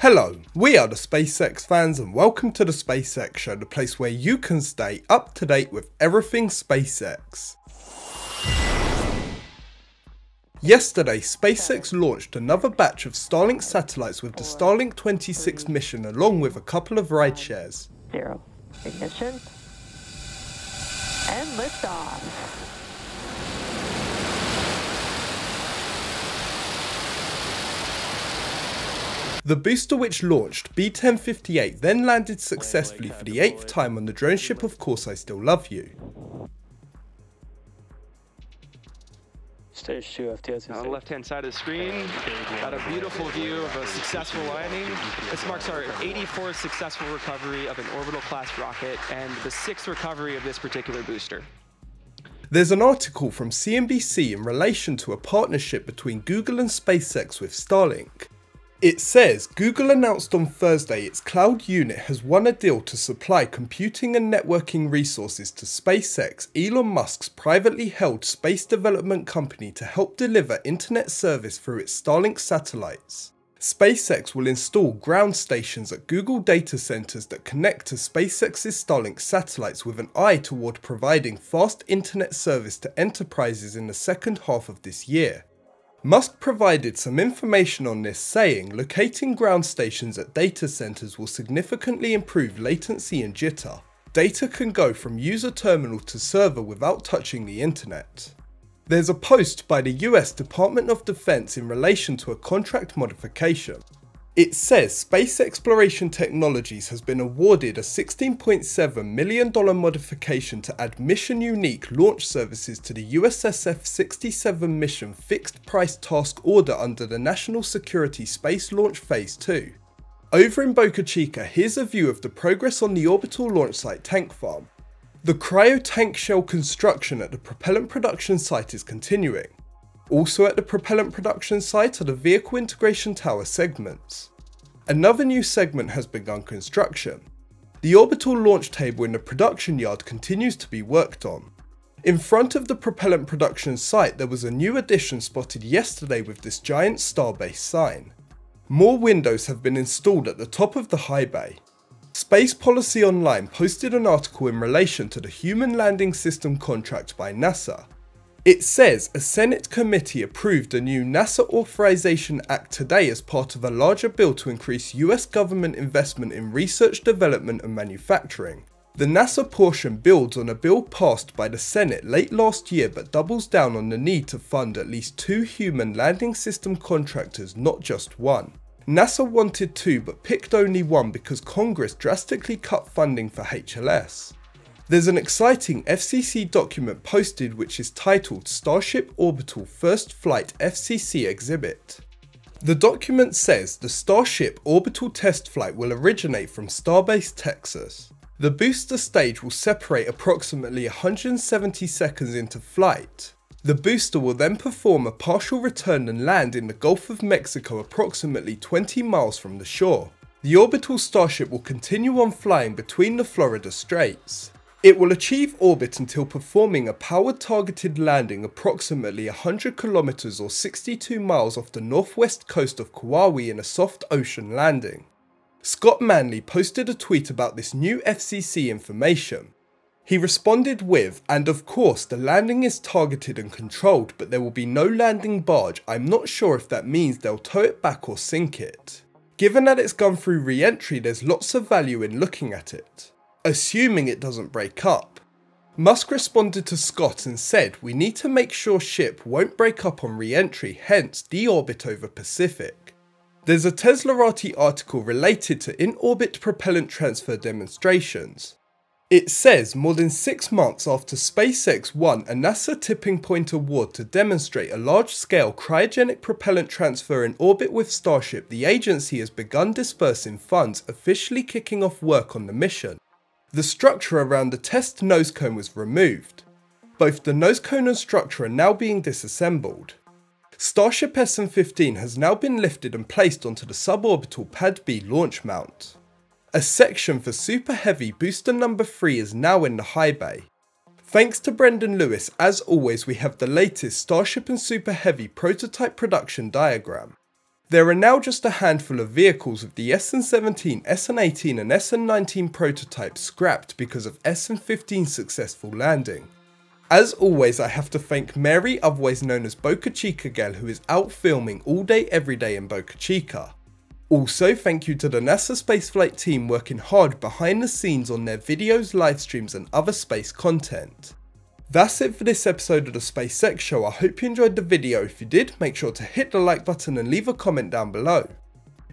Hello, we are the SpaceX fans and welcome to the SpaceX Show, the place where you can stay up to date with everything SpaceX. Yesterday, SpaceX launched another batch of Starlink satellites with the Starlink 26 mission along with a couple of ride shares. Zero. Ignition. And liftoff. The booster which launched B-1058 then landed successfully for the 8th time on the drone ship Of Course I Still Love You. Stage 2 FTS on the left hand side of the screen. Got a beautiful view of a successful landing. This marks our 84th successful recovery of an orbital class rocket and the 6th recovery of this particular booster. There's an article from CNBC in relation to a partnership between Google and SpaceX with Starlink. It says, Google announced on Thursday its cloud unit has won a deal to supply computing and networking resources to SpaceX, Elon Musk's privately held space development company, to help deliver internet service through its Starlink satellites. SpaceX will install ground stations at Google data centers that connect to SpaceX's Starlink satellites with an eye toward providing fast internet service to enterprises in the second half of this year. Musk provided some information on this, saying, locating ground stations at data centers will significantly improve latency and jitter. Data can go from user terminal to server without touching the internet. There's a post by the US Department of Defense in relation to a contract modification. It says Space Exploration Technologies has been awarded a $16.7 million modification to add mission-unique launch services to the USSF-67 mission fixed-price task order under the National Security Space Launch Phase 2. Over in Boca Chica, here's a view of the progress on the orbital launch site tank farm. The cryo-tank shell construction at the propellant production site is continuing. Also at the propellant production site are the vehicle integration tower segments. Another new segment has begun construction. The orbital launch table in the production yard continues to be worked on. In front of the propellant production site, there was a new addition spotted yesterday with this giant Starbase sign. More windows have been installed at the top of the high bay. Space Policy Online posted an article in relation to the Human Landing System contract by NASA. It says a Senate committee approved a new NASA Authorization Act today as part of a larger bill to increase US government investment in research, development and manufacturing. The NASA portion builds on a bill passed by the Senate late last year but doubles down on the need to fund at least 2 human landing system contractors, not just one. NASA wanted 2 but picked only 1 because Congress drastically cut funding for HLS. There's an exciting FCC document posted which is titled Starship Orbital First Flight FCC Exhibit. The document says the Starship orbital test flight will originate from Starbase, Texas. The booster stage will separate approximately 170 seconds into flight. The booster will then perform a partial return and land in the Gulf of Mexico approximately 20 miles from the shore. The orbital Starship will continue on flying between the Florida Straits. It will achieve orbit until performing a powered targeted landing approximately 100 kilometers or 62 miles off the northwest coast of Kaua'i in a soft ocean landing. Scott Manley posted a tweet about this new FCC information. He responded with, and of course the landing is targeted and controlled, but there will be no landing barge. I'm not sure if that means they'll tow it back or sink it. Given that it's gone through re-entry, there's lots of value in looking at it. Assuming it doesn't break up. Musk responded to Scott and said, we need to make sure ship won't break up on re-entry, hence deorbit over Pacific. There's a Teslarati article related to in-orbit propellant transfer demonstrations. It says more than 6 months after SpaceX won a NASA tipping point award to demonstrate a large-scale cryogenic propellant transfer in orbit with Starship, the agency has begun dispersing funds, officially kicking off work on the mission. The structure around the test nose cone was removed. Both the nose cone and structure are now being disassembled. Starship SN15 has now been lifted and placed onto the suborbital Pad B launch mount. A section for Super Heavy booster number 3 is now in the high bay. Thanks to Brendan Lewis, as always, we have the latest Starship and Super Heavy prototype production diagram. There are now just a handful of vehicles of the SN17, SN18 and SN19 prototypes scrapped because of SN15's successful landing. As always, I have to thank Mary, otherwise known as Boca Chica Girl, who is out filming all day every day in Boca Chica. Also, thank you to the NASA spaceflight team working hard behind the scenes on their videos, live streams and other space content. That's it for this episode of the SpaceX Show. I hope you enjoyed the video. If you did, make sure to hit the like button and leave a comment down below.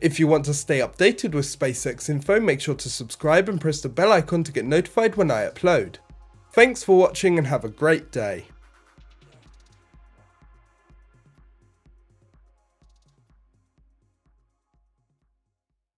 If you want to stay updated with SpaceX info, make sure to subscribe and press the bell icon to get notified when I upload. Thanks for watching and have a great day.